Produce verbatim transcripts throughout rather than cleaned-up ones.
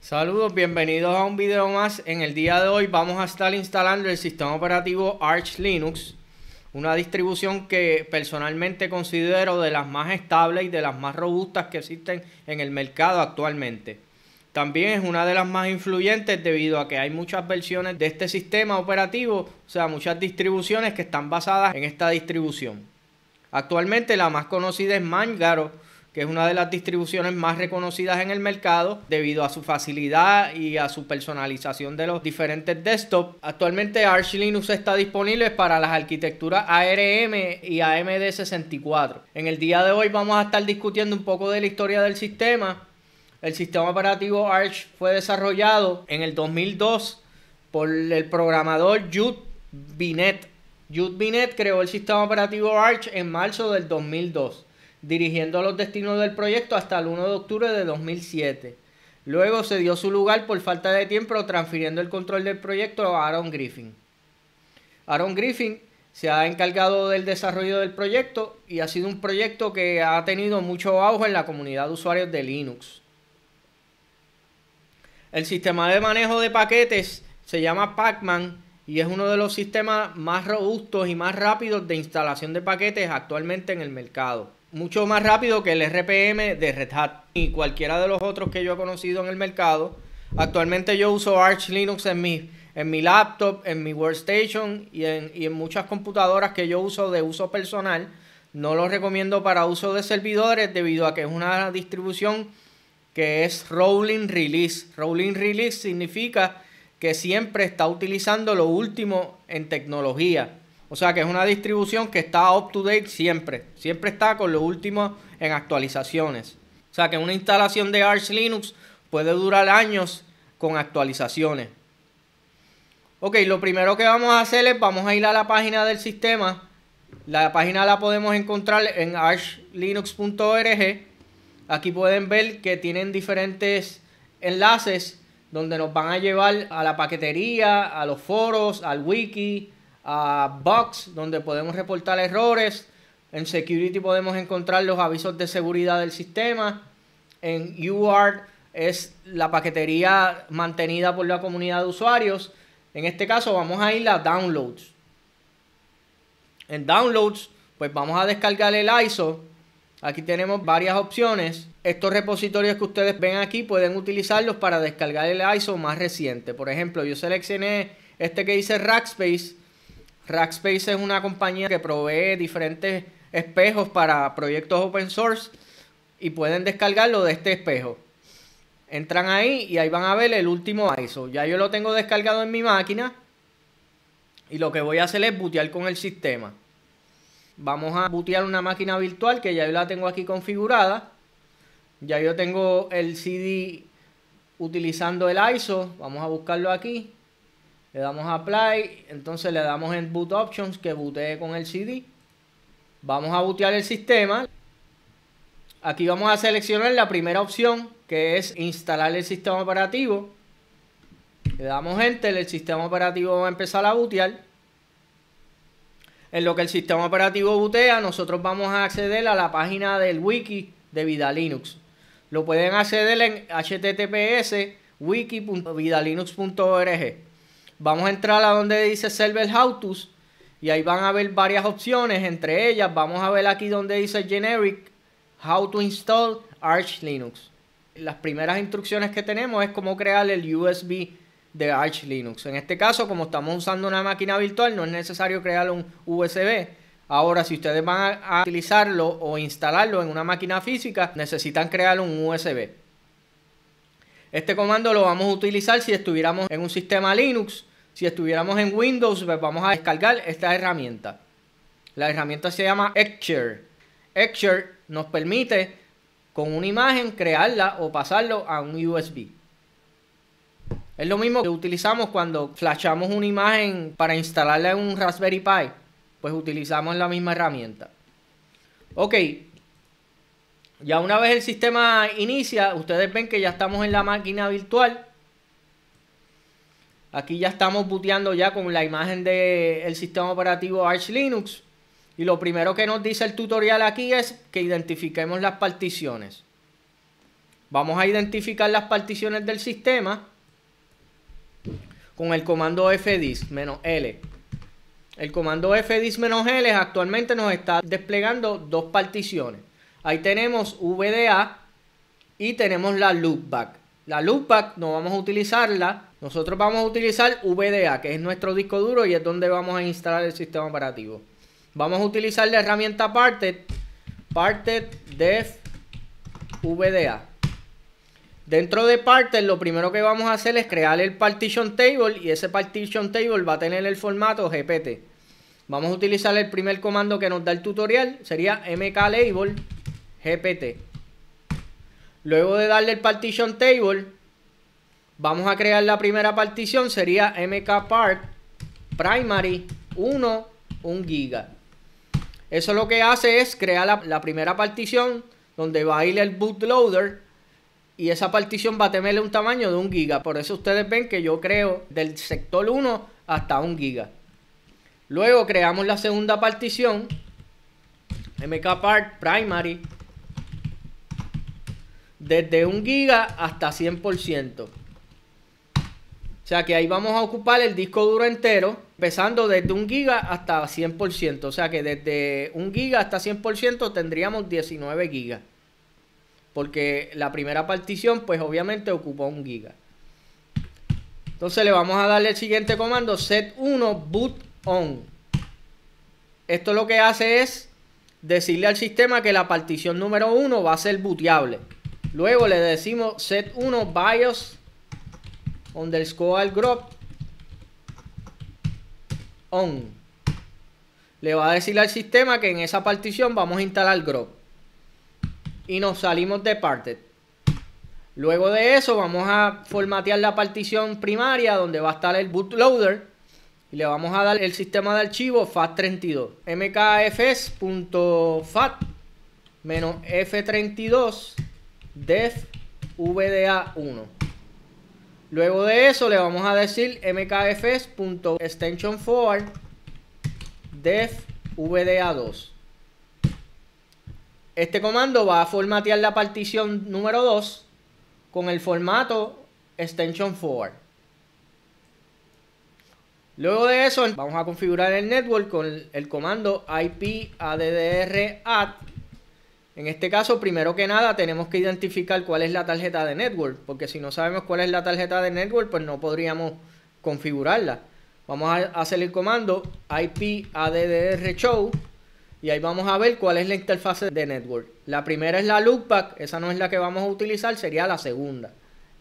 Saludos, bienvenidos a un video más. En el día de hoy vamos a estar instalando el sistema operativo Arch Linux, una distribución que personalmente considero de las más estables y de las más robustas que existen en el mercado actualmente. También es una de las más influyentes debido a que hay muchas versiones de este sistema operativo, o sea, muchas distribuciones que están basadas en esta distribución. Actualmente la más conocida es Manjaro, que es una de las distribuciones más reconocidas en el mercado debido a su facilidad y a su personalización de los diferentes desktops. Actualmente Arch Linux está disponible para las arquitecturas A R M y A M D sesenta y cuatro. En el día de hoy vamos a estar discutiendo un poco de la historia del sistema. El sistema operativo Arch fue desarrollado en el dos mil dos por el programador Judd Vinet. Judd Vinet creó el sistema operativo Arch en marzo del dos mil dos. Dirigiendo los destinos del proyecto hasta el uno de octubre de dos mil siete. Luego se dio su lugar por falta de tiempo transfiriendo el control del proyecto a Aaron Griffin. Aaron Griffin se ha encargado del desarrollo del proyecto y ha sido un proyecto que ha tenido mucho auge en la comunidad de usuarios de Linux. El sistema de manejo de paquetes se llama Pacman y es uno de los sistemas más robustos y más rápidos de instalación de paquetes actualmente en el mercado. Mucho más rápido que el R P M de Red Hat y cualquiera de los otros que yo he conocido en el mercado. Actualmente yo uso Arch Linux en mi, en mi laptop, en mi workstation y en, y en muchas computadoras que yo uso de uso personal. No lo recomiendo para uso de servidores debido a que es una distribución que es rolling release. Rolling release significa que siempre está utilizando lo último en tecnología. O sea que es una distribución que está up to date siempre. Siempre está con lo último en actualizaciones. O sea que una instalación de Arch Linux puede durar años con actualizaciones. Ok, lo primero que vamos a hacer es vamos a ir a la página del sistema. La página la podemos encontrar en arch linux punto org. Aquí pueden ver que tienen diferentes enlaces donde nos van a llevar a la paquetería, a los foros, al wiki, a bugs, donde podemos reportar errores. En security podemos encontrar los avisos de seguridad del sistema. En U A R T es la paquetería mantenida por la comunidad de usuarios. En este caso vamos a ir a downloads. En downloads pues vamos a descargar el I S O. Aquí tenemos varias opciones. Estos repositorios que ustedes ven aquí pueden utilizarlos para descargar el I S O más reciente. Por ejemplo, yo seleccioné este que dice Rackspace. Rackspace es una compañía que provee diferentes espejos para proyectos open source y pueden descargarlo de este espejo. Entran ahí y ahí van a ver el último I S O. Ya yo lo tengo descargado en mi máquina y lo que voy a hacer es bootear con el sistema. Vamos a bootear una máquina virtual que ya yo la tengo aquí configurada. Ya yo tengo el C D utilizando el I S O. Vamos a buscarlo aquí. Le damos a Apply, entonces le damos en Boot Options que bootee con el C D. Vamos a bootear el sistema. Aquí vamos a seleccionar la primera opción que es instalar el sistema operativo. Le damos Enter, el sistema operativo va a empezar a bootear. En lo que el sistema operativo bootea, nosotros vamos a acceder a la página del wiki de Vidalinux. Lo pueden acceder en h t t p s wiki punto vidalinux punto org. Vamos a entrar a donde dice Server Howtos y ahí van a ver varias opciones. Entre ellas vamos a ver aquí donde dice Generic How to Install Arch Linux. Las primeras instrucciones que tenemos es cómo crear el U S B de Arch Linux. En este caso, como estamos usando una máquina virtual, no es necesario crear un U S B. Ahora, si ustedes van a utilizarlo o instalarlo en una máquina física, necesitan crear un U S B. Este comando lo vamos a utilizar si estuviéramos en un sistema Linux. Si estuviéramos en Windows, pues vamos a descargar esta herramienta. La herramienta se llama Etcher. Etcher nos permite con una imagen crearla o pasarlo a un U S B. Es lo mismo que utilizamos cuando flashamos una imagen para instalarla en un Raspberry Pi. Pues utilizamos la misma herramienta. Ok. Ya una vez el sistema inicia, ustedes ven que ya estamos en la máquina virtual. Aquí ya estamos booteando ya con la imagen del sistema operativo Arch Linux. Y lo primero que nos dice el tutorial aquí es que identifiquemos las particiones. Vamos a identificar las particiones del sistema con el comando fdisk menos L. El comando fdisk menos L actualmente nos está desplegando dos particiones. Ahí tenemos V D A y tenemos la loopback. La loopback no vamos a utilizarla. Nosotros vamos a utilizar V D A, que es nuestro disco duro y es donde vamos a instalar el sistema operativo. Vamos a utilizar la herramienta Parted, Parted def V D A. Dentro de Parted lo primero que vamos a hacer es crear el partition table y ese partition table va a tener el formato G P T. Vamos a utilizar el primer comando que nos da el tutorial, sería mklabel G P T. Luego de darle el partition table, vamos a crear la primera partición, sería mkpart primary uno, un giga. Eso lo que hace es crear la, la primera partición donde va a ir el bootloader y esa partición va a tenerle un tamaño de un giga. Por eso ustedes ven que yo creo del sector uno hasta un giga. Luego creamos la segunda partición, mkpart primary, desde un giga hasta cien por ciento. O sea que ahí vamos a ocupar el disco duro entero, empezando desde un giga hasta cien por ciento. O sea que desde un giga hasta cien por ciento tendríamos diecinueve gigas. Porque la primera partición pues obviamente ocupó un giga. Entonces le vamos a darle el siguiente comando, set uno boot on. Esto lo que hace es decirle al sistema que la partición número uno va a ser booteable. Luego le decimos set uno bios underscore grub on. Le va a decir al sistema que en esa partición vamos a instalar grub. Y nos salimos de Parted. Luego de eso vamos a formatear la partición primaria donde va a estar el bootloader. Y le vamos a dar el sistema de archivo fat treinta y dos. mkfs.fat-f32 def vda uno. Luego de eso le vamos a decir mkfs.extension4 def vda dos. Este comando va a formatear la partición número dos con el formato extension four. Luego de eso vamos a configurar el network con el comando ipaddr at. En este caso, primero que nada, tenemos que identificar cuál es la tarjeta de network, porque si no sabemos cuál es la tarjeta de network, pues no podríamos configurarla. Vamos a hacer el comando ipaddrshow y ahí vamos a ver cuál es la interfase de network. La primera es la loopback, esa no es la que vamos a utilizar, sería la segunda.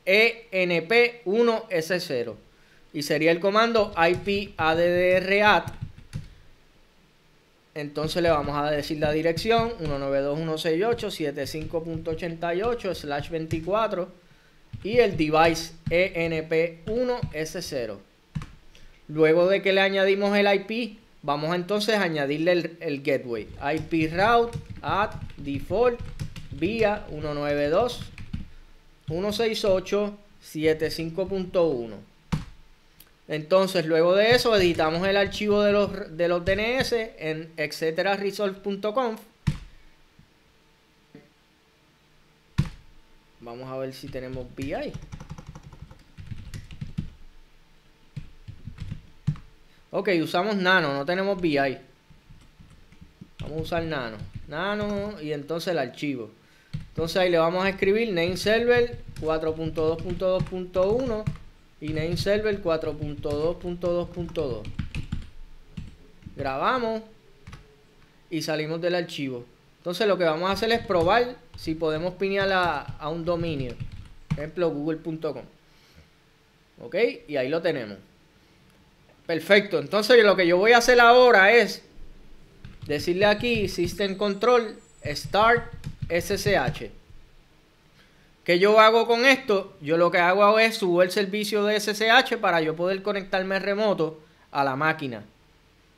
E N P uno S cero y sería el comando ipaddr at. Entonces le vamos a decir la dirección uno nueve dos punto uno seis ocho punto siete cinco punto ochenta y ocho barra veinticuatro y el device E N P uno S cero. Luego de que le añadimos el I P, vamos entonces a añadirle el, el gateway. I P route at default vía uno nueve dos punto uno seis ocho punto siete cinco punto uno. Entonces luego de eso editamos el archivo de los, de los D N S en etcétera resolve punto conf. Vamos a ver si tenemos P I. Ok, usamos nano, no tenemos B I. Vamos a usar nano. Nano y entonces el archivo. Entonces ahí le vamos a escribir name server cuatro punto dos punto dos punto uno y name server cuatro punto dos punto dos punto dos. Grabamos y salimos del archivo. Entonces lo que vamos a hacer es probar si podemos pinear a, a un dominio, por ejemplo google punto com. Ok, y ahí lo tenemos. Perfecto. Entonces lo que yo voy a hacer ahora es decirle aquí system control start ssh. ¿Qué yo hago con esto? Yo lo que hago es subo el servicio de S S H para yo poder conectarme remoto a la máquina.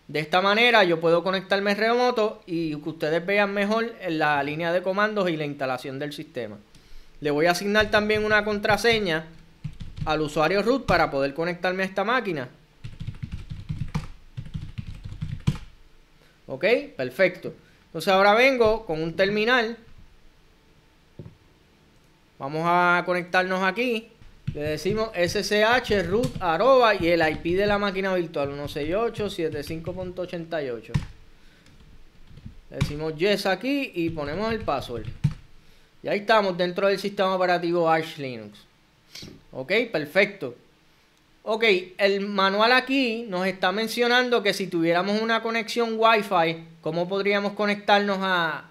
De esta manera yo puedo conectarme remoto y que ustedes vean mejor la línea de comandos y la instalación del sistema. Le voy a asignar también una contraseña al usuario root para poder conectarme a esta máquina. Ok, perfecto. Entonces ahora vengo con un terminal. Vamos a conectarnos aquí. Le decimos ssh root arroba y el I P de la máquina virtual ciento sesenta y ocho punto setenta y cinco punto ochenta y ocho. Le decimos yes aquí y ponemos el password. Y ahí estamos dentro del sistema operativo Arch Linux. Ok, perfecto. Ok, el manual aquí nos está mencionando que si tuviéramos una conexión Wi-Fi, ¿cómo podríamos conectarnos a,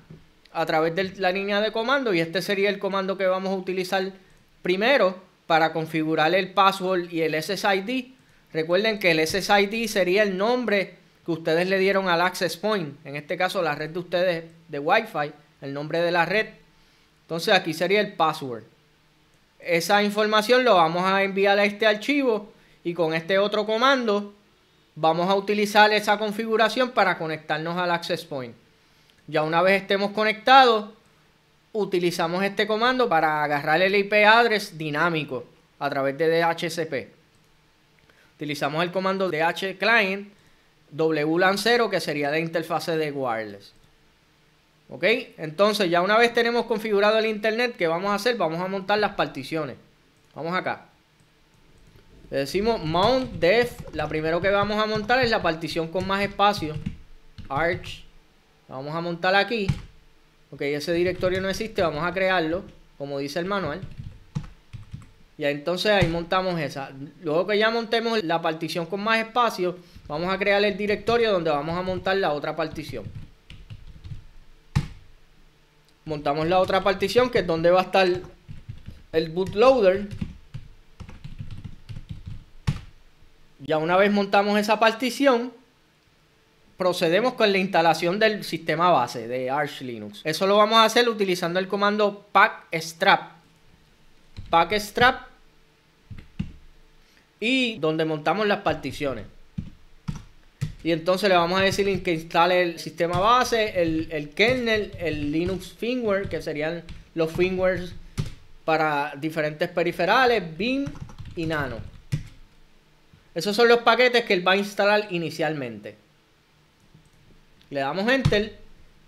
a través de la línea de comando? Y este sería el comando que vamos a utilizar primero para configurar el password y el S S I D. Recuerden que el S S I D sería el nombre que ustedes le dieron al access point, en este caso la red de ustedes de Wi-Fi, el nombre de la red. Entonces aquí sería el password. Esa información lo vamos a enviar a este archivo y con este otro comando vamos a utilizar esa configuración para conectarnos al access point. Ya una vez estemos conectados, utilizamos este comando para agarrar el I P address dinámico a través de D H C P. Utilizamos el comando dhclient wlan cero, que sería la interfase de wireless. Ok, entonces ya una vez tenemos configurado el internet, ¿qué vamos a hacer? Vamos a montar las particiones. Vamos acá. Le decimos mount def. La primera que vamos a montar es la partición con más espacio, arch. La vamos a montar aquí. Ok, ese directorio no existe, vamos a crearlo, como dice el manual. Y entonces ahí montamos esa. Luego que ya montemos la partición con más espacio, vamos a crear el directorio donde vamos a montar la otra partición. Montamos la otra partición, que es donde va a estar el bootloader. Ya una vez montamos esa partición, procedemos con la instalación del sistema base de Arch Linux. Eso lo vamos a hacer utilizando el comando pacstrap. Pacstrap. Y donde montamos las particiones. Y entonces le vamos a decir que instale el sistema base, el, el kernel, el Linux firmware, que serían los firmwares para diferentes periferales, bin y nano. Esos son los paquetes que él va a instalar inicialmente. Le damos enter,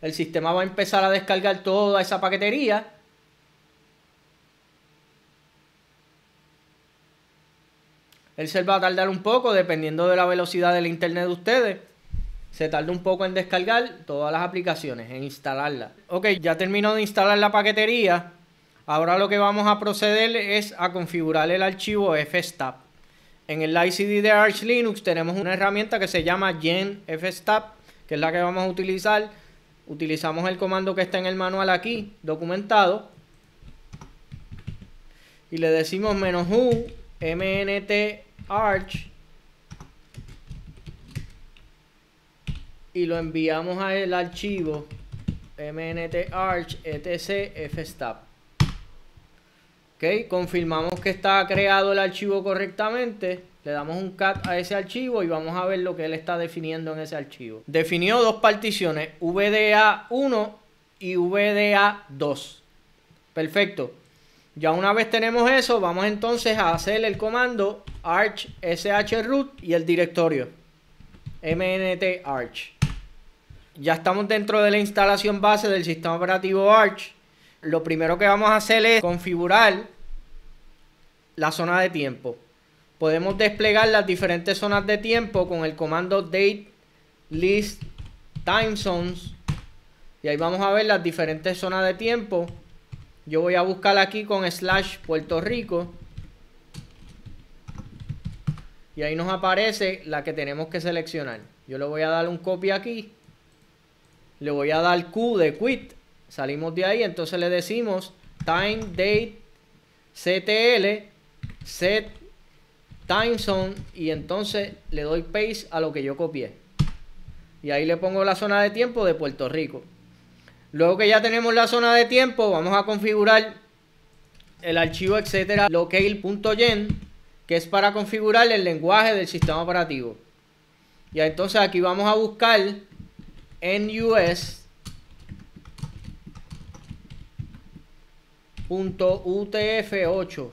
el sistema va a empezar a descargar toda esa paquetería. Él se va a tardar un poco dependiendo de la velocidad del internet de ustedes. Se tarda un poco en descargar todas las aplicaciones, en instalarlas. Ok, ya terminó de instalar la paquetería. Ahora lo que vamos a proceder es a configurar el archivo fstab. En el I C D de Arch Linux tenemos una herramienta que se llama gen-fstab, que es la que vamos a utilizar. Utilizamos el comando que está en el manual aquí, documentado. Y le decimos menos u, mnt arch. Y lo enviamos al archivo mnt arch etc fstab. Ok, confirmamos que está creado el archivo correctamente. Le damos un cat a ese archivo y vamos a ver lo que él está definiendo en ese archivo. Definió dos particiones, V D A uno y V D A dos. Perfecto. Ya una vez tenemos eso, vamos entonces a hacer el comando arch shroot y el directorio mnt arch. Ya estamos dentro de la instalación base del sistema operativo Arch. Lo primero que vamos a hacer es configurar la zona de tiempo. Podemos desplegar las diferentes zonas de tiempo con el comando date list time zones. Y ahí vamos a ver las diferentes zonas de tiempo. Yo voy a buscar aquí con slash Puerto Rico. Y ahí nos aparece la que tenemos que seleccionar. Yo le voy a dar un copy aquí. Le voy a dar Q de quit. Salimos de ahí, entonces le decimos time date C T L set time zone y entonces le doy paste a lo que yo copié y ahí le pongo la zona de tiempo de Puerto Rico. Luego que ya tenemos la zona de tiempo, vamos a configurar el archivo etcétera locale punto gen, que es para configurar el lenguaje del sistema operativo. Y entonces aquí vamos a buscar N U S punto U T F ocho.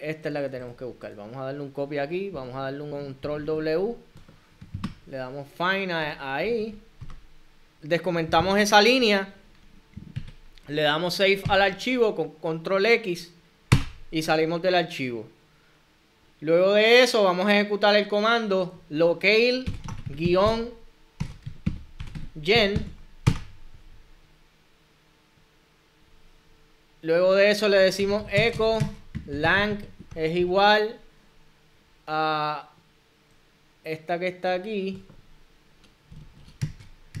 Esta es la que tenemos que buscar. Vamos a darle un copy aquí. Vamos a darle un control W. Le damos find ahí. Descomentamos esa línea. le damos save al archivo con control X y salimos del archivo. Luego de eso vamos a ejecutar el comando locale guión gen. Luego de eso le decimos echo lang es igual a esta que está aquí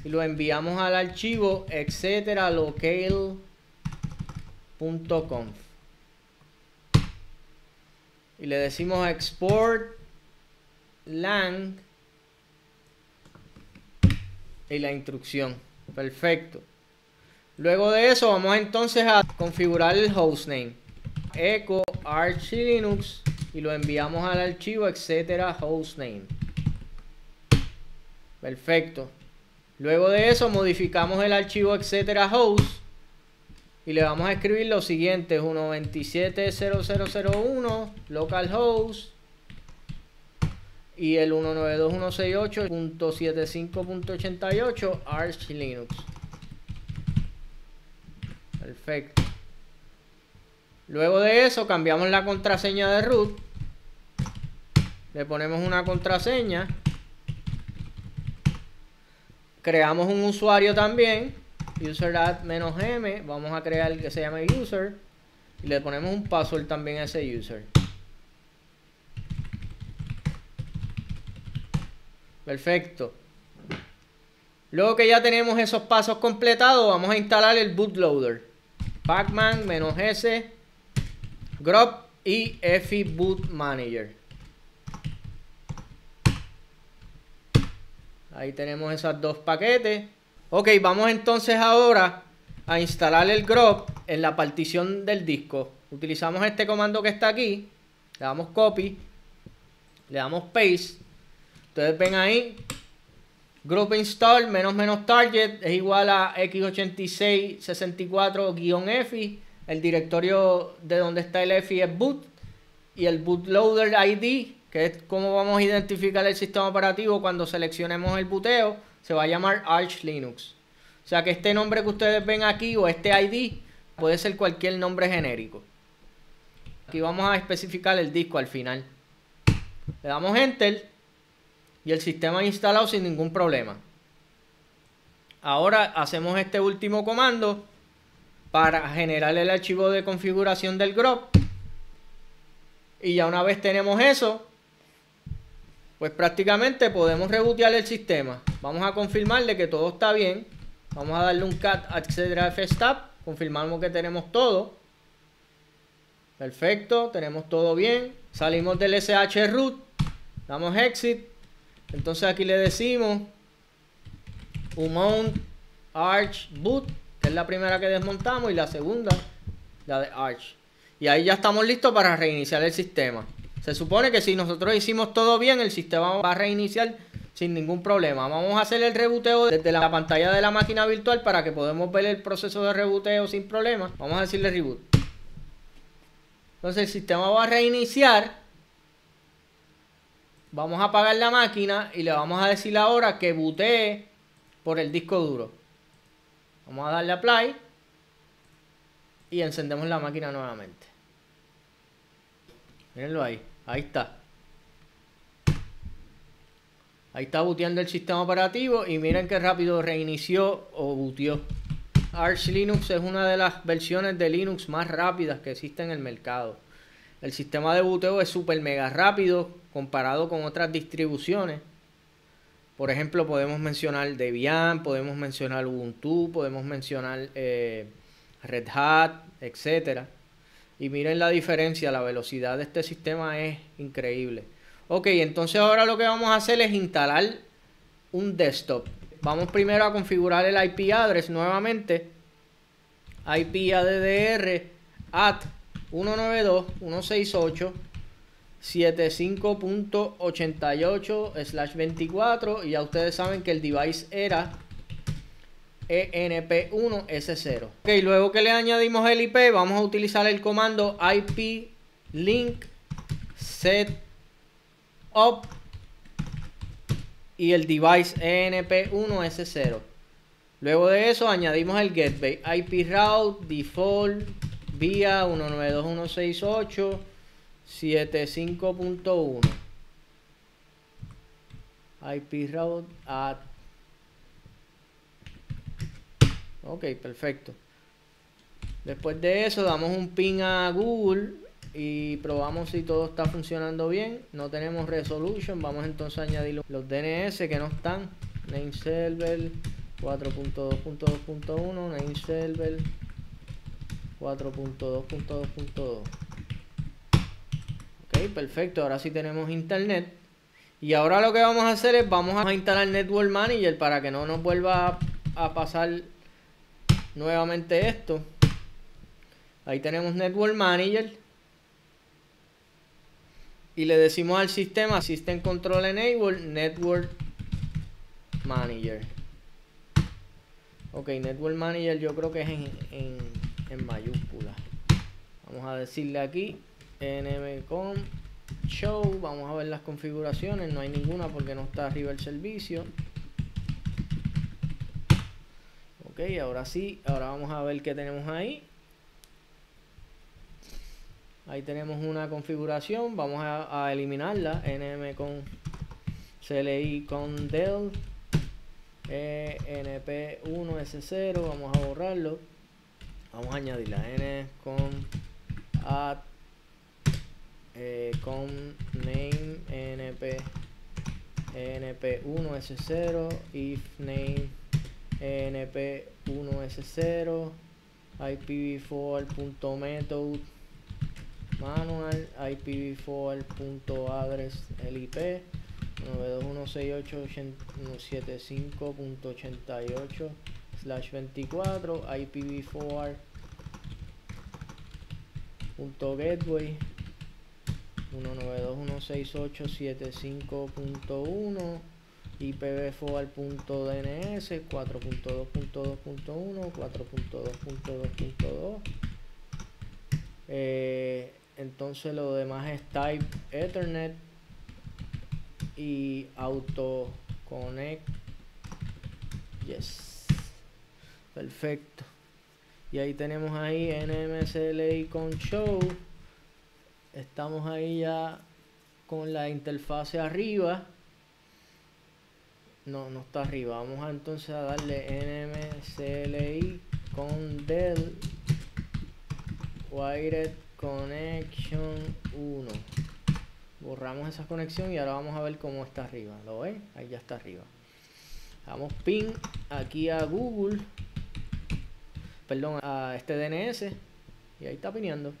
y lo enviamos al archivo etcétera locale punto conf y le decimos export lang y la instrucción. Perfecto. Luego de eso vamos entonces a configurar el hostname echo arch linux y lo enviamos al archivo etcétera hostname. Perfecto. Luego de eso modificamos el archivo etcétera host y le vamos a escribir lo siguiente: uno dos siete cero cero cero uno localhost y el uno nueve dos uno seis ocho punto setenta y cinco punto ochenta y ocho arch linux. Perfecto. Luego de eso cambiamos la contraseña de root, le ponemos una contraseña, creamos un usuario también, user add menos m, vamos a crear el que se llame user y le ponemos un password también a ese user. Perfecto. Luego que ya tenemos esos pasos completados, vamos a instalar el bootloader Pacman menos s, grub y E F I boot manager. Ahí tenemos esos dos paquetes. Ok, vamos entonces ahora a instalar el grub en la partición del disco. Utilizamos este comando que está aquí, le damos copy, le damos paste. Ustedes ven ahí, grub install menos menos target es igual a x ochenta y seis sesenta y cuatro guión efi. El directorio de donde está el efi es boot y el bootloader I D, que es como vamos a identificar el sistema operativo cuando seleccionemos el buteo, se va a llamar Arch Linux. O sea que este nombre que ustedes ven aquí o este I D puede ser cualquier nombre genérico. Aquí vamos a especificar el disco al final. Le damos enter. Y el sistema instalado sin ningún problema. Ahora hacemos este último comando para generar el archivo de configuración del grub. Y ya una vez tenemos eso, pues prácticamente podemos rebootear el sistema. Vamos a confirmarle que todo está bien. Vamos a darle un cat etcétera fstab. Confirmamos que tenemos todo. Perfecto, tenemos todo bien. Salimos del sh root. Damos exit. Entonces aquí le decimos mount arch boot, que es la primera que desmontamos, y la segunda, la de arch. Y ahí ya estamos listos para reiniciar el sistema. Se supone que si nosotros hicimos todo bien, el sistema va a reiniciar sin ningún problema. Vamos a hacer el reboteo desde la pantalla de la máquina virtual para que podamos ver el proceso de reboteo sin problema. Vamos a decirle reboot. Entonces el sistema va a reiniciar. Vamos a apagar la máquina y le vamos a decir ahora que butee por el disco duro. Vamos a darle a play y encendemos la máquina nuevamente. Mírenlo ahí, ahí está. Ahí está booteando el sistema operativo y miren qué rápido reinició o booteó. Arch Linux es una de las versiones de Linux más rápidas que existen en el mercado. El sistema de buteo es súper mega rápido comparado con otras distribuciones. Por ejemplo, podemos mencionar Debian, podemos mencionar Ubuntu, podemos mencionar eh, Red Hat, etcétera. Y miren la diferencia, la velocidad de este sistema es increíble. Ok, entonces ahora lo que vamos a hacer es instalar un desktop. Vamos primero a configurar el I P address nuevamente. I P A D D R at uno nueve dos punto uno seis ocho punto setenta y cinco punto ochenta y ocho barra veinticuatro y ya ustedes saben que el device era E N P uno S cero. Ok, luego que le añadimos el I P, vamos a utilizar el comando I P link setup y el device E N P uno S cero. Luego de eso añadimos el gateway, I P route, default, vía uno nueve dos uno seis ocho punto setenta y cinco punto uno. I P route at. Ok, perfecto. Después de eso damos un ping a Google y probamos si todo está funcionando bien. No tenemos resolution, vamos entonces a añadir los D N S que no están. Name server cuatro punto dos punto dos punto uno, name server cuatro punto dos punto dos punto dos. Ok, perfecto, ahora sí tenemos internet. Y ahora lo que vamos a hacer es, vamos a instalar Network Manager para que no nos vuelva a, a pasar nuevamente esto. Ahí tenemos Network Manager. Y le decimos al sistema, System Control Enable, Network Manager. Ok, Network Manager yo creo que es en, en, en mayúscula. Vamos a decirle aquí, nmcom show, vamos a ver las configuraciones, no hay ninguna porque no está arriba el servicio. Ok, ahora sí, ahora vamos a ver qué tenemos ahí. Ahí tenemos una configuración, vamos a, a eliminarla, nm con cli con del e, np uno s cero, vamos a borrarlo, vamos a añadirla, n con at eh, con name np np uno s cero, if name np uno s cero, i p v cuatro punto method manual, i p v cuatro punto address, el I P nueve dos uno seis ocho punto setenta y cinco punto ochenta y ocho barra veinticuatro, i p v cuatro punto gateway uno nueve dos uno seis ocho punto setenta y cinco punto uno, i p v cuatro punto d n s cuatro punto dos punto dos punto uno, cuatro punto dos punto dos punto dos, eh, entonces lo demás es type ethernet y auto connect. Yes, perfecto. Y ahí tenemos ahí nmcli con show, estamos ahí ya con la interfase arriba. No, no está arriba. Vamos a, entonces a darle nmcli con del wired connection uno. Borramos esa conexión y ahora vamos a ver cómo está arriba. ¿Lo ven? Ahí ya está arriba. Damos ping aquí a Google, perdón, a este D N S, y ahí está pineando.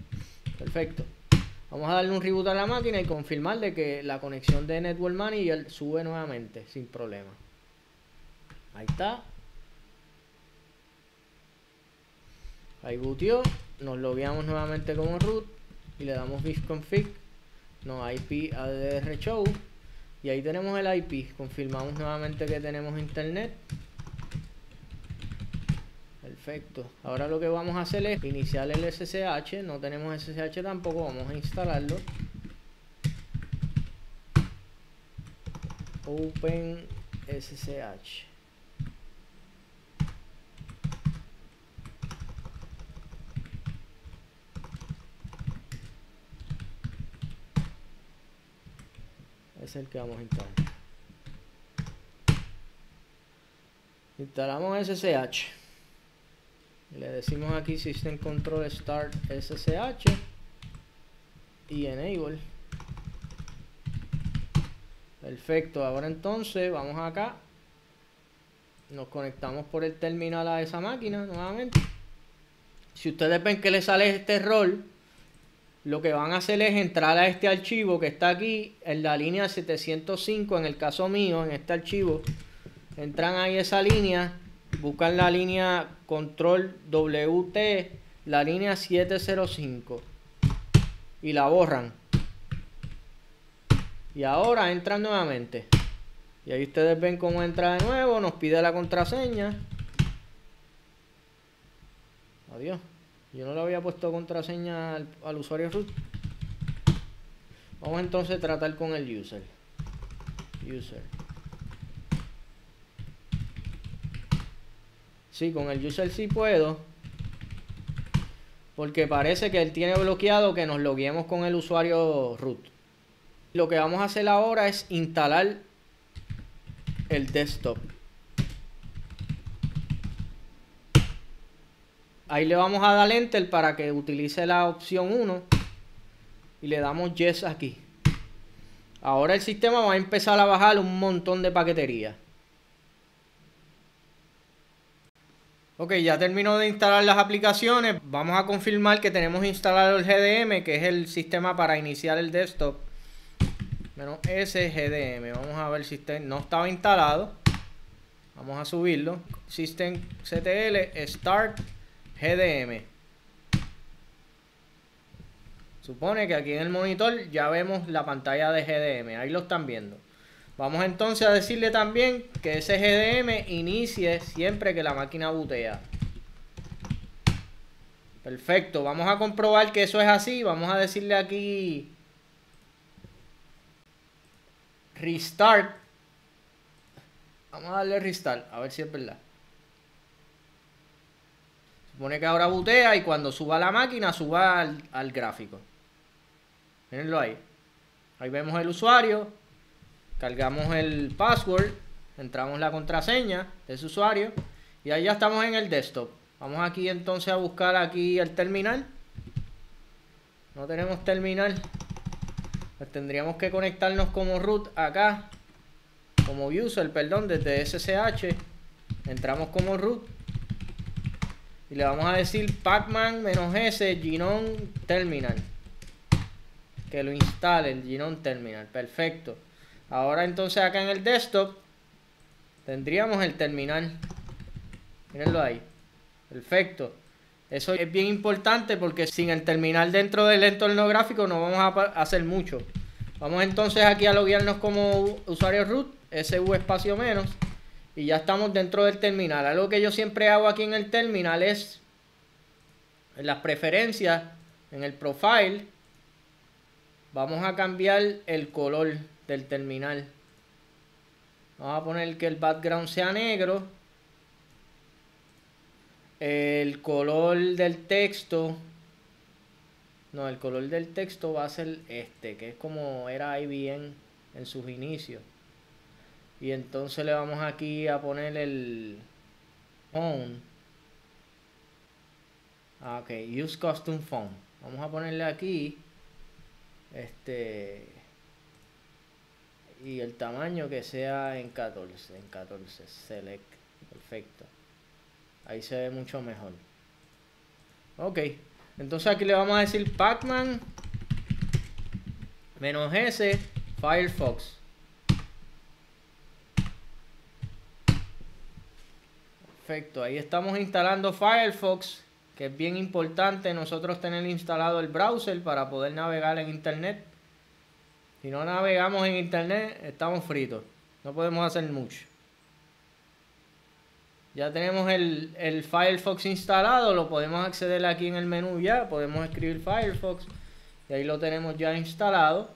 Perfecto. Vamos a darle un reboot a la máquina y confirmar de que la conexión de Network Manager sube nuevamente sin problema. Ahí está. Ahí booteó. Nos logueamos nuevamente como root y le damos visconfig, no I P A D R show, y ahí tenemos el I P. Confirmamos nuevamente que tenemos internet. Perfecto. Ahora lo que vamos a hacer es iniciar el S S H. No tenemos S S H tampoco, vamos a instalarlo. Open S S H. Es el que vamos a instalar. Instalamos S S H. Le decimos aquí System Control Start S S H y Enable. Perfecto, ahora entonces vamos acá. Nos conectamos por el terminal a esa máquina nuevamente. Si ustedes ven que le sale este error, lo que van a hacer es entrar a este archivo que está aquí en la línea setecientos cinco, en el caso mío, en este archivo. Entran ahí esa línea, buscan la línea control W T, la línea setecientos cinco, y la borran. Y ahora entran nuevamente. Y ahí ustedes ven cómo entra de nuevo, nos pide la contraseña. Adiós. Yo no le había puesto contraseña al, al usuario root. Vamos entonces a tratar con el user. User. Sí, con el user sí puedo, porque parece que él tiene bloqueado que nos logueemos con el usuario root. Lo que vamos a hacer ahora es instalar el desktop. Ahí le vamos a dar enter para que utilice la opción uno y le damos yes aquí. Ahora el sistema va a empezar a bajar un montón de paquetería. Ok, ya terminó de instalar las aplicaciones. Vamos a confirmar que tenemos instalado el G D M, que es el sistema para iniciar el desktop. Menos ese G D M. Vamos a ver si está, no estaba instalado. Vamos a subirlo. Systemctl start G D M. Supone que aquí en el monitor ya vemos la pantalla de G D M. Ahí lo están viendo. Vamos entonces a decirle también que ese G D M inicie siempre que la máquina bootea. Perfecto. Vamos a comprobar que eso es así. Vamos a decirle aquí restart. Vamos a darle restart, a ver si es verdad. Supone que ahora bootea y cuando suba la máquina, suba al, al gráfico. Mírenlo ahí. Ahí vemos el usuario. Cargamos el password. Entramos la contraseña de ese usuario. Y ahí ya estamos en el desktop. Vamos aquí entonces a buscar aquí el terminal. No tenemos terminal. Pues tendríamos que conectarnos como root acá. Como user, perdón, desde ssh. Entramos como root. Y le vamos a decir pacman-s GNOME Terminal. Que lo instale el GNOME Terminal. Perfecto. Ahora entonces acá en el desktop tendríamos el terminal. Mírenlo ahí. Perfecto. Eso es bien importante porque sin el terminal dentro del entorno gráfico no vamos a hacer mucho. Vamos entonces aquí a loguearnos como usuario root, su espacio menos. Y ya estamos dentro del terminal. Algo que yo siempre hago aquí en el terminal es en las preferencias, en el profile, vamos a cambiar el color del terminal. Vamos a poner que el background sea negro. El color del texto. No, el color del texto va a ser este, que es como era I B M en sus inicios. Y entonces le vamos aquí a poner el phone. Ah, ok, use custom phone. Vamos a ponerle aquí. Este. Y el tamaño que sea en catorce. En catorce. Select. Perfecto. Ahí se ve mucho mejor. Ok. Entonces aquí le vamos a decir Pacman menos S Firefox. Perfecto, ahí estamos instalando Firefox, que es bien importante nosotros tener instalado el browser para poder navegar en internet. Si no navegamos en internet, estamos fritos, no podemos hacer mucho. Ya tenemos el, el Firefox instalado, lo podemos acceder aquí en el menú ya, podemos escribir Firefox y ahí lo tenemos ya instalado.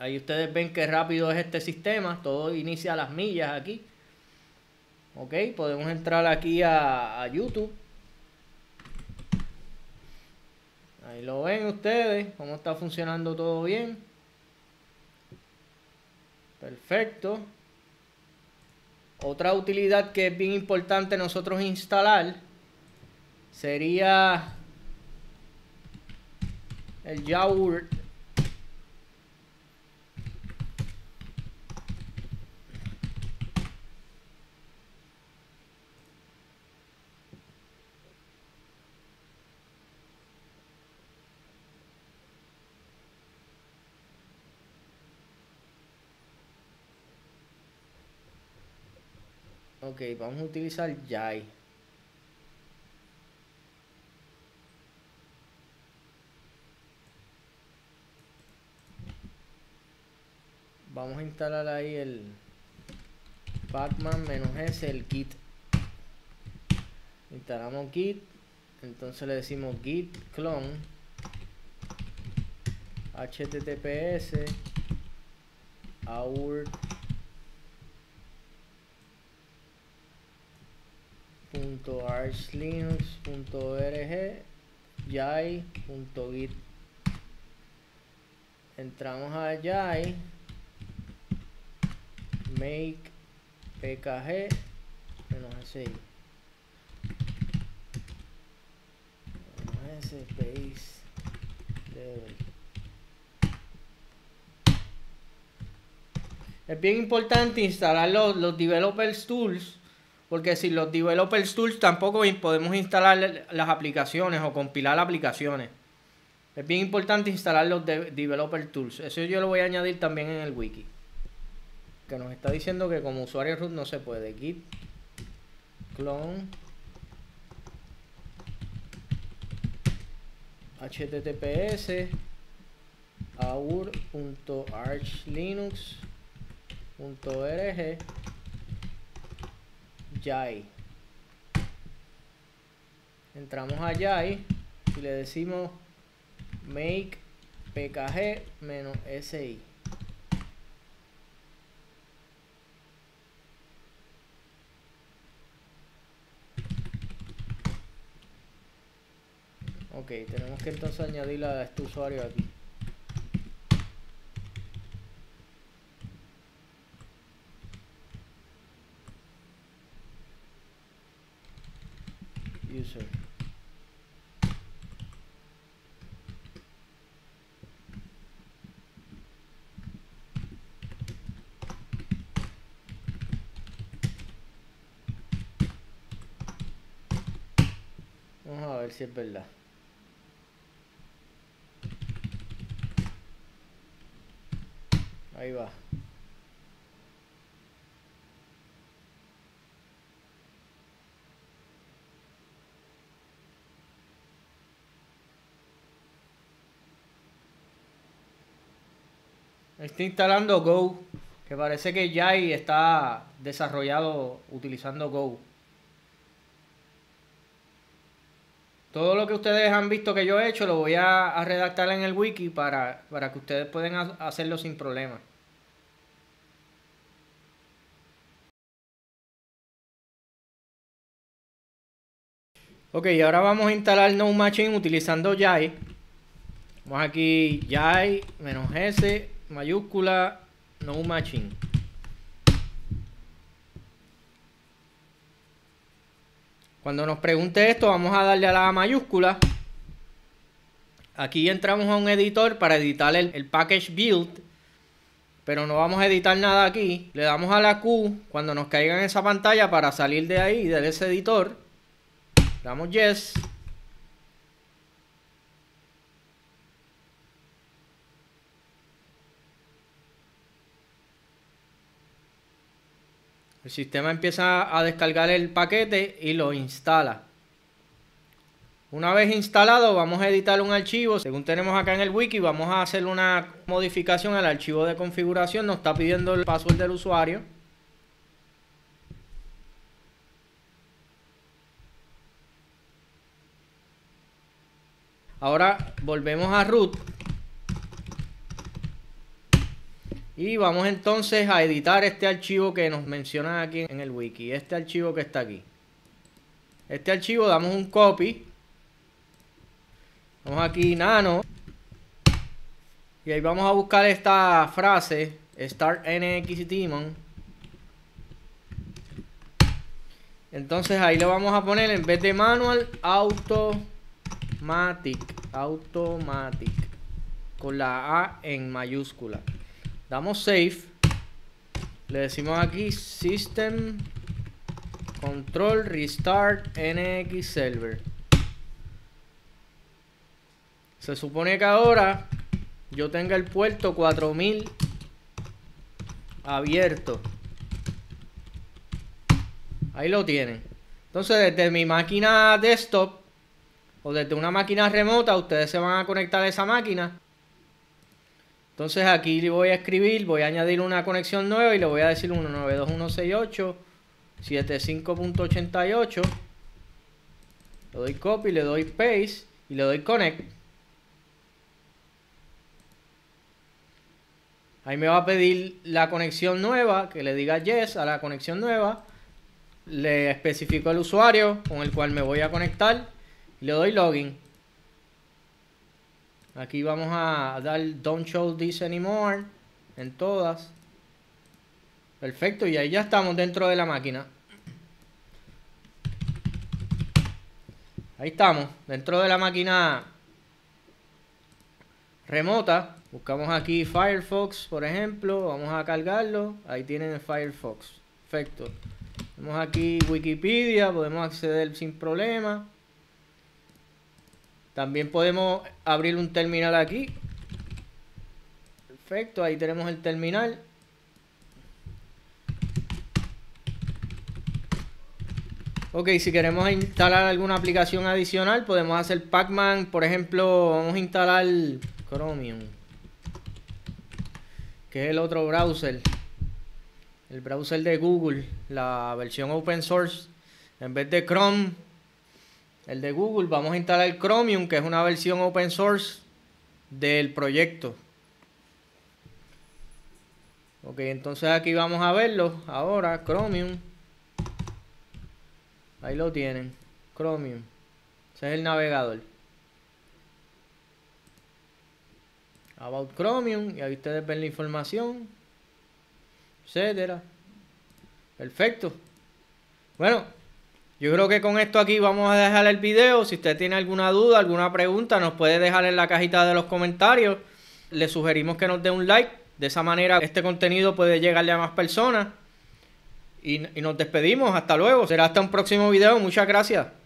Ahí ustedes ven qué rápido es este sistema, todo inicia a las millas aquí. Ok, podemos entrar aquí a, a YouTube. Ahí lo ven ustedes, cómo está funcionando todo bien. Perfecto. Otra utilidad que es bien importante nosotros instalar sería el yogurt. Ok, vamos a utilizar yay. Vamos a instalar ahí el Pacman menos S, el git. Instalamos git, entonces le decimos git clone https our arch linux punto org, yay punto git. Entramos a yay, makepkg, menos ese, menos ese base level. Es bien importante instalar los, los developers tools, porque sin los developers tools tampoco podemos instalar las aplicaciones o compilar aplicaciones. Es bien importante instalar los de developer tools. Eso yo lo voy a añadir también en el wiki, que nos está diciendo que como usuario root no se puede. Git clone https a u r punto arch linux punto org yay. Entramos a yay y le decimos make pkg menos si. Ok, tenemos que entonces añadirle a este usuario aquí. User. Vamos a ver si es verdad. Ahí va. Estoy instalando Go, que parece que yay está desarrollado utilizando Go. Todo lo que ustedes han visto que yo he hecho lo voy a, a redactar en el wiki para, para que ustedes puedan hacerlo sin problema. Ok, y ahora vamos a instalar No Machine utilizando yay. Vamos aquí yay menos s mayúscula no machine. Cuando nos pregunte esto vamos a darle a la mayúscula. Aquí entramos a un editor para editar el, el package build, pero no vamos a editar nada aquí. Le damos a la Q cuando nos caiga en esa pantalla para salir de ahí, de ese editor. Damos yes. El sistema empieza a descargar el paquete y lo instala. Una vez instalado, vamos a editar un archivo. Según tenemos acá en el wiki, vamos a hacer una modificación al archivo de configuración. Nos está pidiendo el password del usuario. Ahora volvemos a root. Y vamos entonces a editar este archivo que nos mencionan aquí en el wiki. Este archivo que está aquí. Este archivo damos un copy. Vamos aquí nano. Y ahí vamos a buscar esta frase. Start N X daemon. Entonces ahí le vamos a poner en vez de manual automatic. Automatic. Con la A en mayúscula. Damos save, le decimos aquí system control restart N X server. Se supone que ahora yo tenga el puerto cuatro mil abierto. Ahí lo tienen. Entonces desde mi máquina desktop o desde una máquina remota ustedes se van a conectar a esa máquina. Entonces aquí le voy a escribir, voy a añadir una conexión nueva y le voy a decir uno nueve dos uno seis ocho siete cinco punto ochenta y ocho. Le doy copy, le doy paste y le doy connect. Ahí me va a pedir la conexión nueva, que le diga yes a la conexión nueva. le especifico el usuario con el cual me voy a conectar y le doy login. Aquí vamos a dar don't show this anymore en todas. Perfecto, y ahí ya estamos dentro de la máquina. Ahí estamos, dentro de la máquina remota. Buscamos aquí Firefox, por ejemplo. Vamos a cargarlo. Ahí tienen el Firefox. Perfecto. Vamos aquí Wikipedia. Podemos acceder sin problema. También podemos abrir un terminal aquí. Perfecto. Ahí tenemos el terminal. Ok, si queremos instalar alguna aplicación adicional, podemos hacer Pacman. Por ejemplo, vamos a instalar Chromium, que es el otro browser, el browser de Google, la versión open source. En vez de Chrome, el de Google, vamos a instalar Chromium, que es una versión open source del proyecto. Ok, entonces aquí vamos a verlo ahora, Chromium. Ahí lo tienen, Chromium. Ese es el navegador. About Chromium. Y ahí ustedes ven la información, etcétera. Perfecto. Bueno, yo creo que con esto aquí vamos a dejar el video. Si usted tiene alguna duda, alguna pregunta, nos puede dejar en la cajita de los comentarios. Le sugerimos que nos dé un like. De esa manera este contenido puede llegarle a más personas. Y nos despedimos. Hasta luego. Será hasta un próximo video. Muchas gracias.